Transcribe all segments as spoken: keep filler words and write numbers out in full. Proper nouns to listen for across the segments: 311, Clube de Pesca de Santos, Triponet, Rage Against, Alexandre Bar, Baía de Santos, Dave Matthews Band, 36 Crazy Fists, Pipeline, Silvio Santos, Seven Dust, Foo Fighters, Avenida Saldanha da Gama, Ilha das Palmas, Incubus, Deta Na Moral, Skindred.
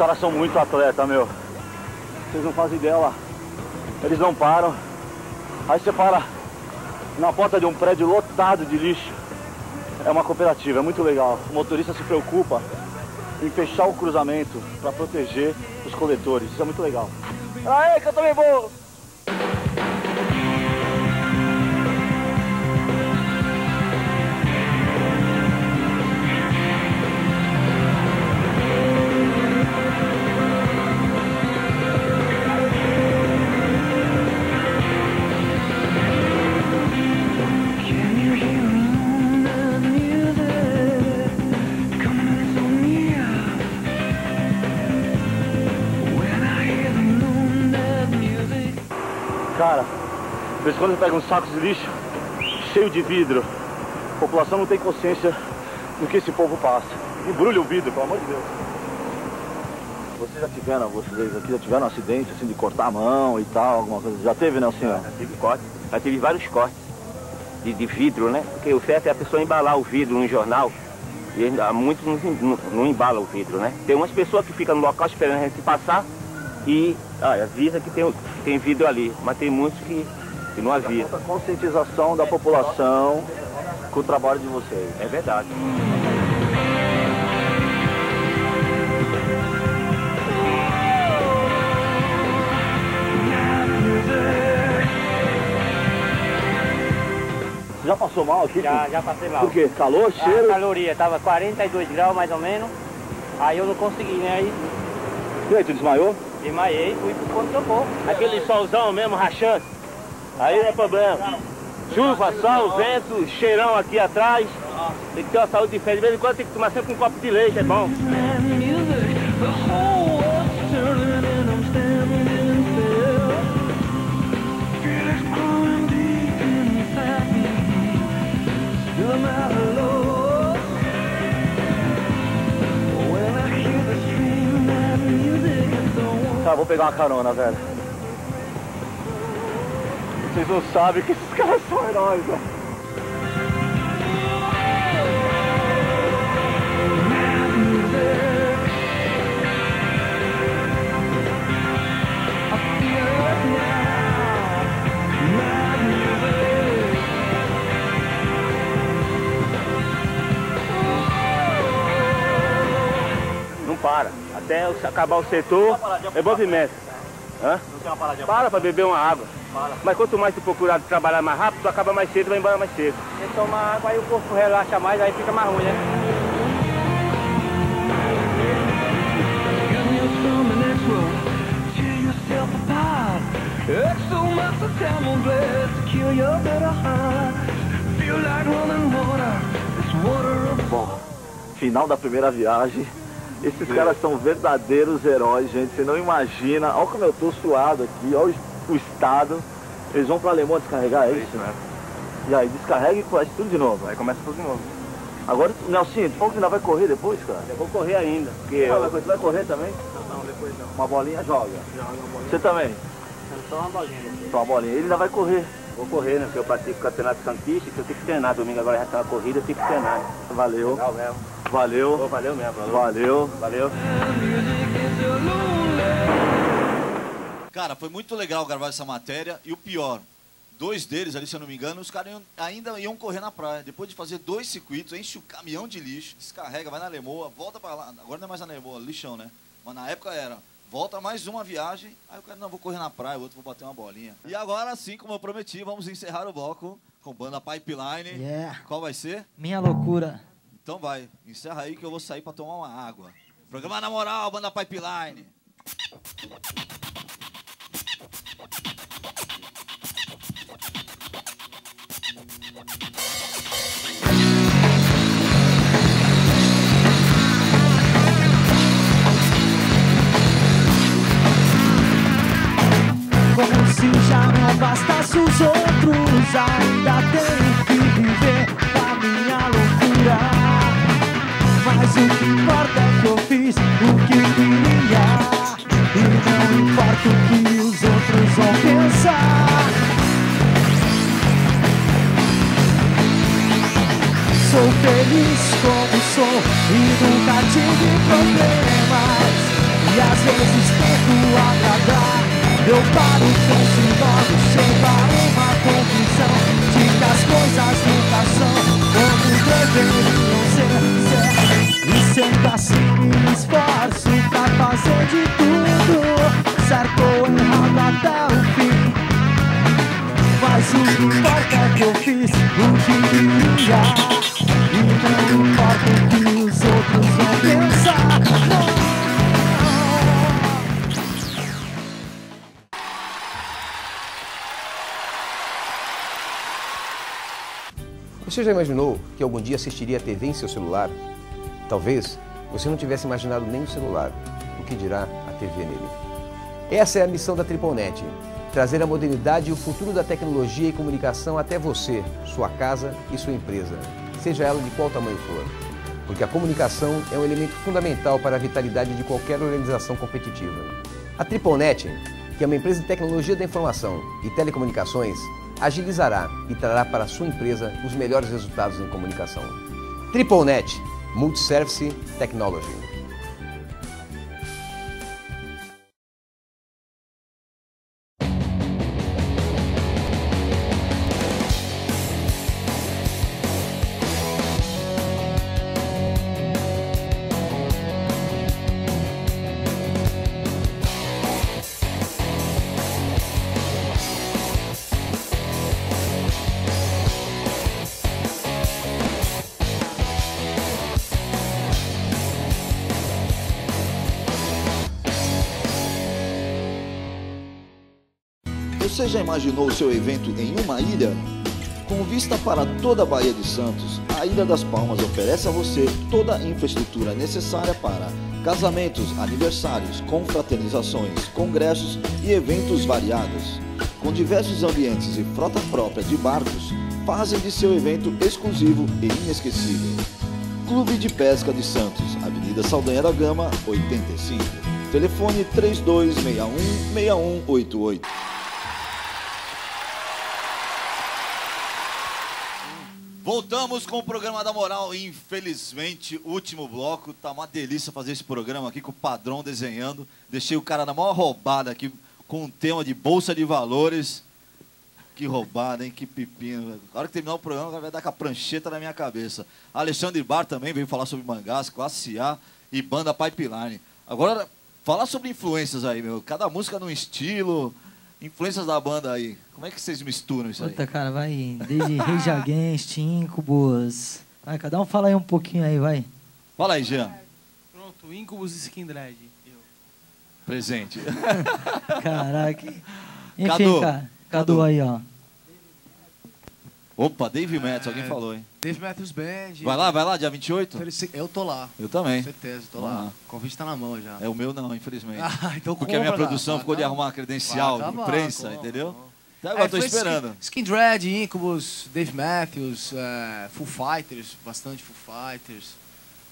caras são muito atleta, meu. Vocês não fazem ideia lá. Eles não param. Aí você para na porta de um prédio lotado de lixo. É uma cooperativa, é muito legal. O motorista se preocupa em fechar o cruzamento para proteger os coletores. Isso é muito legal. Aê, que eu também vou! Quando você pega um saco de lixo cheio de vidro, a população não tem consciência do que esse povo passa. Embrulha o vidro, pelo amor de Deus. Vocês já tiveram, vocês aqui já tiveram um acidente assim de cortar a mão e tal, alguma coisa? Já teve, né, senhor? Já tive corte. Já tive vários cortes de, de vidro, né? Porque o certo é a pessoa embalar o vidro num jornal e ainda, muitos não, não, não embalam o vidro, né? Tem umas pessoas que ficam no local esperando a gente passar e ah, avisa que tem, tem vidro ali, mas tem muitos que que não havia. A conscientização da população com o trabalho de vocês. É verdade. Já passou mal aqui? Já, já passei mal. Por quê? Calor, cheiro? A caloria, tava quarenta e dois graus mais ou menos. Aí eu não consegui, né? Aí... E aí, tu desmaiou? Desmaiei, fui pro pronto-socorro. Aquele solzão mesmo, rachante. Aí não é problema. Chuva, sol, vento, cheirão aqui atrás. Tem que ter uma saúde de fé. De vez em quando tem que tomar sempre um copo de leite, é bom. Tá, vou pegar uma carona, velho. Vocês não sabem que esses caras são heróis, né? Não para. Até acabar o setor, é movimento. Hã? Não tem uma paradinha. Para pra beber uma água. Para. Mas quanto mais tu procurar trabalhar mais rápido, tu acaba mais cedo e vai embora mais cedo. Você toma água, aí o corpo relaxa mais, aí fica mais ruim, né? Bom, final da primeira viagem. Esses Sim. caras são verdadeiros heróis, gente. Você não imagina. Olha como eu tô suado aqui, olha os... o estado, eles vão para Alemão descarregar, é isso? isso né? E aí descarrega e faz tudo de novo. Aí começa tudo de novo. Agora, Nelsinho, tu falou que ainda vai correr depois, cara? Eu vou correr ainda. Porque ah, eu... Você vai correr também? Não, não, depois não. Uma bolinha joga? Joga uma bolinha. Você também? Só uma bolinha. Só uma bolinha. Ele ainda vai correr? Vou correr, né? Porque eu pratico o campeonato santista, então eu tenho que treinar. Domingo agora já tá uma corrida, eu tenho que treinar. Né? Valeu. Legal mesmo. Valeu. Oh, valeu mesmo. Valeu. Valeu. Valeu. Cara, foi muito legal gravar essa matéria e o pior, dois deles ali, se eu não me engano, os caras iam, ainda iam correr na praia. Depois de fazer dois circuitos, enche o caminhão de lixo, descarrega, vai na Lemoa, volta pra lá. Agora não é mais na Lemoa, lixão, né? Mas na época era, volta mais uma viagem, aí o cara, não, vou correr na praia, o outro vou bater uma bolinha. E agora sim, como eu prometi, vamos encerrar o bloco com banda Pipeline. Yeah. Qual vai ser? Minha loucura. Então vai, encerra aí que eu vou sair pra tomar uma água. Programa Na Moral, banda Pipeline. Como se já não bastasse os outros, ainda tenho que viver a minha loucura. Mas o que importa é que eu fiz o que queria, e não importa o que os outros vão pensar. Sou feliz como sou e nunca tive problemas. e às vezes tento agradar. Eu paro penso logo, chego a uma conclusão de que as coisas nunca são como deveriam ser. E sempre assim me esforço pra fazer de tudo certo ou errado até o fim. Mas o que importa é que eu fiz o que queria, e não importa o que os outros vão pensar. Não. Você já imaginou que algum dia assistiria a tê vê em seu celular? Talvez você não tivesse imaginado nem o celular, o que dirá a tê vê nele. Essa é a missão da Triponet, trazer a modernidade e o futuro da tecnologia e comunicação até você, sua casa e sua empresa, seja ela de qual tamanho for. Porque a comunicação é um elemento fundamental para a vitalidade de qualquer organização competitiva. A Triponet, que é uma empresa de tecnologia da informação e telecomunicações, agilizará e trará para a sua empresa os melhores resultados em comunicação. Triponet, Multiservice Technology. Você já imaginou o seu evento em uma ilha? Com vista para toda a Baía de Santos, a Ilha das Palmas oferece a você toda a infraestrutura necessária para casamentos, aniversários, confraternizações, congressos e eventos variados. Com diversos ambientes e frota própria de barcos, fazem de seu evento exclusivo e inesquecível. Clube de Pesca de Santos, Avenida Saldanha da Gama, oitenta e cinco. Telefone três dois seis um, seis um oito oito. Voltamos com o programa da Moral. Infelizmente, último bloco. Tá uma delícia fazer esse programa aqui com o Padrão desenhando. Deixei o cara na maior roubada aqui com um tema de Bolsa de Valores. Que roubada, hein? Que pepino. Na hora que terminar o programa, o cara vai dar com a prancheta na minha cabeça. Alexandre Bar também veio falar sobre mangás, classe A e banda Pipeline. Agora, falar sobre influências aí, meu. Cada música num estilo... Influências da banda aí, como é que vocês misturam isso aí? Puta, cara, vai desde Rage Against, Incubus. Vai, cada um fala aí um pouquinho aí, vai. Fala aí, Jean. Pronto, Incubus e Skindred. Eu. Presente. Caraca. Enfim, Cadu. Cara, Cadu. Cadu aí, ó. Opa, Dave Matthews, é, alguém falou, hein? Dave Matthews Band. Vai lá, vai lá, dia vinte e oito? Eu tô lá. Eu também. Com certeza, tô lá. lá. O convite tá na mão já. É o meu não, infelizmente. Ah, então porque compra, a minha produção ficou de arrumar credencial vai, tá de lá, imprensa, compra, entendeu? Então agora é, tô esperando. Skindred, Incubus, Dave Matthews, é, Foo Fighters, bastante Foo Fighters.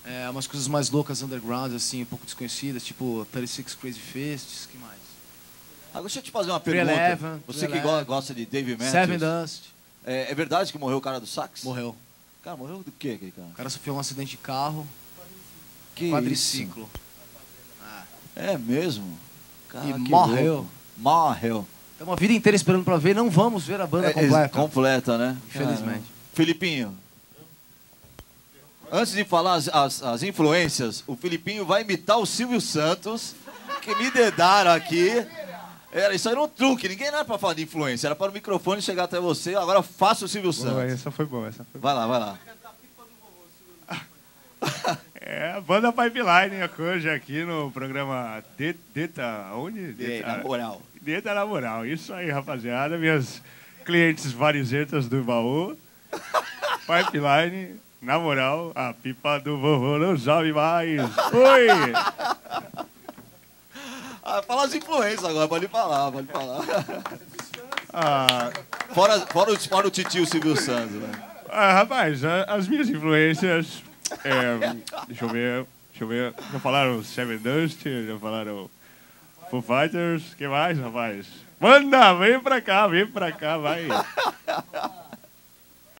É, umas coisas mais loucas, underground, assim, um pouco desconhecidas, tipo trinta e seis Crazy Fists, que mais? Agora deixa eu te fazer uma pergunta. três um um, Você que três um um. Gosta de Dave Matthews. Seven Dust. É verdade que morreu o cara do sax? Morreu. Cara, morreu do quê, cara? O cara sofreu um acidente de carro. Que quadriciclo. Ah. É mesmo? Cara, e que morreu. Louco. Morreu. Estamos a vida inteira esperando pra ver. Não vamos ver a banda é, completa. Completa, né? Infelizmente. Ah, Felipinho. Antes de falar as, as, as influências, o Felipinho vai imitar o Silvio Santos, que me dedaram aqui. Era, isso era um truque, ninguém era pra falar de influência, era para o microfone chegar até você, agora faça o Silvio Santos. Boa, essa foi boa, essa foi boa. Vai lá, vai lá. É, a banda Pipeline hoje aqui no programa Deta... Onde? Deta Na Moral. Deta Na Moral, isso aí, rapaziada, minhas clientes varizetas do baú, Pipeline, na moral, a pipa do vovô não sobe mais. Oi! Ah, fala as influências agora, pode falar, pode falar. Ah, fora, fora, fora o titio Silvio Santos, né? Ah, rapaz, as minhas influências... É, deixa eu ver, deixa eu ver. Já falaram Seven Dust, já falaram Foo Fighters, que mais, rapaz? Manda, vem pra cá, vem pra cá, vai.